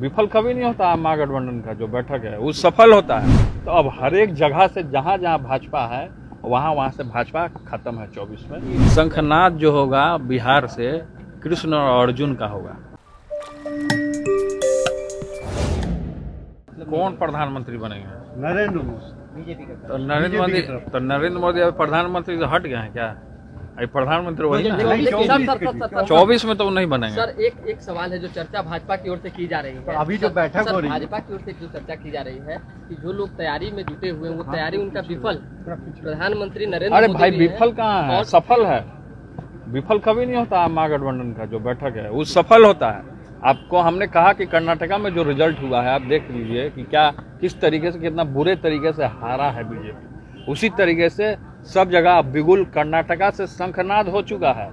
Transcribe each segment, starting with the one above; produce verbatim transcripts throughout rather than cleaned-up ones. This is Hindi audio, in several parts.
विफल कभी नहीं होता है महागठबंधन का जो बैठक है वो सफल होता है। तो अब हर एक जगह से जहाँ जहाँ भाजपा है वहाँ वहाँ से भाजपा खत्म है। चौबीस में शंखनाद जो होगा बिहार से कृष्ण और अर्जुन का होगा। कौन प्रधानमंत्री बनेंगे? नरेंद्र मोदी बीजेपी का। तो नरेंद्र मोदी तो नरेंद्र मोदी अब प्रधानमंत्री से हट गए हैं क्या? प्रधानमंत्री वही ना, चौबीस में तो नहीं बनेंगे। सर एक एक सवाल है जो चर्चा भाजपा की ओर से की जा रही है, अभी जो बैठक हो रही है भाजपा की ओर से जो चर्चा की जा रही है कि जो लोग तैयारी में जुटे हुए हैं वो तैयारी उनका विफल प्रधानमंत्री नरेंद्र मोदी। अरे भाई विफल कहाँ है, सफल है। विफल कभी नहीं होता है महागठबंधन का जो बैठक है वो सफल होता है। आपको हमने कहा कि कर्नाटक में जो रिजल्ट हुआ है आप देख लीजिए कि क्या किस तरीके से कितना बुरे तरीके से हारा है बीजेपी। उसी तरीके से सब जगह बिगुल कर्नाटका से शंखनाद हो चुका है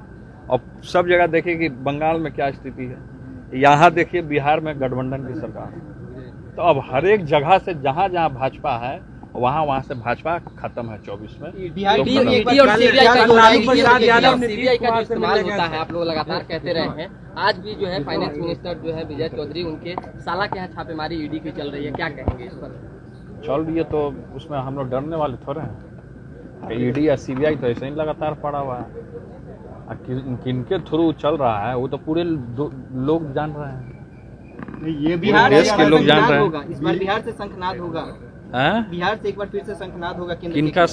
और सब जगह देखिए कि बंगाल में क्या स्थिति है, यहाँ देखिए बिहार में गठबंधन की सरकार। तो अब हर एक जगह से जहाँ जहाँ भाजपा है वहाँ वहाँ से भाजपा खत्म है। चौबीस में ईडी और सीबीआई का इस्तेमाल होता है आप लोग लगातार कहते रहे हैं। आज भी जो है फाइनेंस मिनिस्टर जो है विजय चौधरी उनके साला के यहाँ छापेमारी ईडी की चल रही है, क्या कहेंगे इस पर? चल ये तो उसमें हम लोग डरने वाले थोड़े हैं। ईडी या सीबीआई तो ऐसे ही लगातार पड़ा हुआ है, किन के थ्रू चल रहा है वो तो पूरे लोग जान रहे हैं। ये बिहार देश के लोग जान रहे हैं। इस बार बिहार से शंखनाद होगा, बिहार से एक बार फिर से शंखनाद होगा। किनका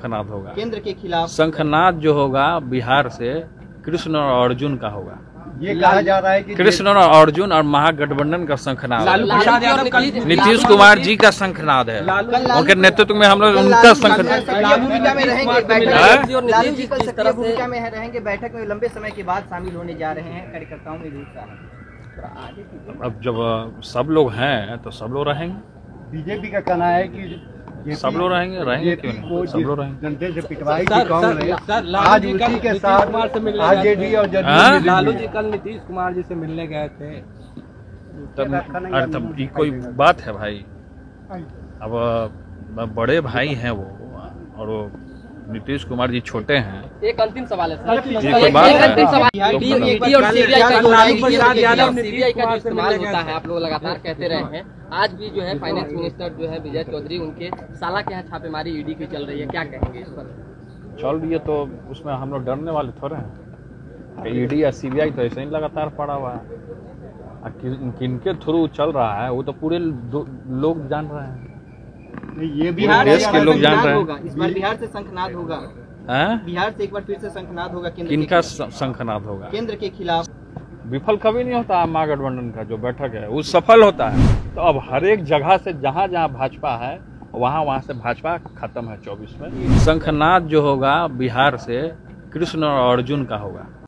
शंखनाद होगा? केंद्र के खिलाफ शंखनाद जो होगा बिहार से कृष्ण और अर्जुन का होगा। ये कहा जा रहा है कि कृष्ण और अर्जुन और महागठबंधन का शंखनाद, नीतीश कुमार जी का शंखनाद है, उनके नेतृत्व में हम लोग उनका शंखनाद। बैठक में लंबे समय के बाद शामिल होने जा रहे हैं कार्यकर्ताओं में, अब जब सब लोग हैं तो सब लोग रहेंगे। बीजेपी का कहना है कि सब लोग रहेंगे रहेंगे क्यों नहीं, सब लोग रहेंगे। जनता से पिटवाई की कांग्रेस आज उसी के साथ आरजेडी और जदयू। लालू जी कल नीतीश कुमार जी से मिलने गए थे, तब ये कोई बात है भाई? अब बड़े भाई हैं वो और वो नीतीश कुमार जी छोटे हैं। एक अंतिम सवाल है सर, सीबीआई का इस्तेमाल होता है आप लोग लगातार कहते रहे हैं। आज भी जो है फाइनेंस मिनिस्टर जो है विजय चौधरी उनके साला के यहाँ छापेमारी ईडी की चल रही है, क्या कहेंगे इस पर? चल ये तो उसमें हम लोग डरने वाले थोड़े हैं। ईडी या सीबीआई तो ऐसे ही लगातार पड़ा हुआ है, किन के थ्रू चल रहा है वो तो पूरे लोग जान रहे हैं। ये बिहार देश के लोग जान रहे हैं। इस बार बिहार से शंखनाद होगा, बिहार से एक बार फिर से शंखनाद होगा। किनका शंखनाद होगा? केंद्र के खिलाफ। विफल कभी नहीं होता है महागठबंधन का जो बैठक है वो सफल होता है। तो अब हर एक जगह से जहाँ जहाँ भाजपा है वहाँ वहाँ से भाजपा खत्म है। चौबीस में शंखनाद जो होगा बिहार से कृष्ण और अर्जुन का होगा।